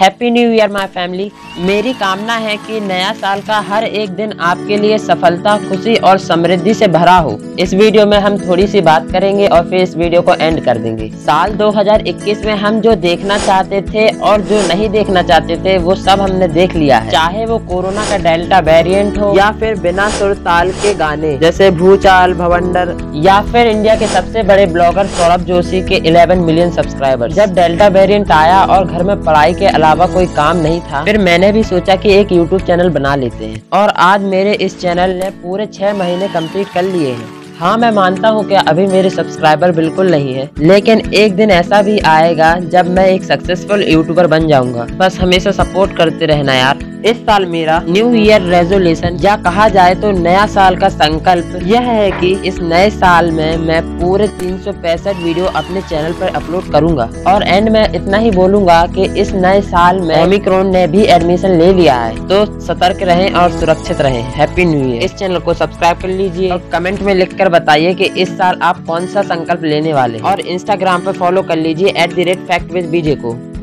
Happy new year my family. मेरी कामना है कि नया साल का हर एक दिन आपके लिए सफलता, खुशी और समृद्धि से भरा हो। इस वीडियो में हम थोड़ी सी बात करेंगे और फिर इस वीडियो को एंड कर देंगे। साल 2021 में हम जो देखना चाहते थे और जो नहीं देखना चाहते थे वो सब हमने देख लिया है, चाहे वो कोरोना का डेल्टा वेरियंट हो या फिर बिना सुर ताल के गाने जैसे भूचाल, भवंडर या फिर इंडिया के सबसे बड़े ब्लॉगर सौरभ जोशी के 11 मिलियन सब्सक्राइबर। जब डेल्टा वेरियंट आया और घर में पढ़ाई के अलावा कोई काम नहीं था, फिर मैंने भी सोचा कि एक YouTube चैनल बना लेते हैं और आज मेरे इस चैनल ने पूरे 6 महीने कंप्लीट कर लिए हैं। हाँ, मैं मानता हूँ कि अभी मेरे सब्सक्राइबर बिल्कुल नहीं है, लेकिन एक दिन ऐसा भी आएगा जब मैं एक सक्सेसफुल यूट्यूबर बन जाऊंगा। बस हमेशा सपोर्ट करते रहना यार। इस साल मेरा न्यू ईयर रेजोल्यूशन या कहा जाए तो नया साल का संकल्प यह है कि इस नए साल में मैं पूरे 365 वीडियो अपने चैनल पर अपलोड करूंगा। और एंड में इतना ही बोलूंगा कि इस नए साल में ओमिक्रोन ने भी एडमिशन ले लिया है, तो सतर्क रहें और सुरक्षित रहें। Happy new year. इस चैनल को सब्सक्राइब कर लीजिए और कमेंट में लिखकर बताइए कि इस साल आप कौन सा संकल्प लेने वाले, और इंस्टाग्राम पर फॉलो कर लीजिए @ the rate fact with BJ को।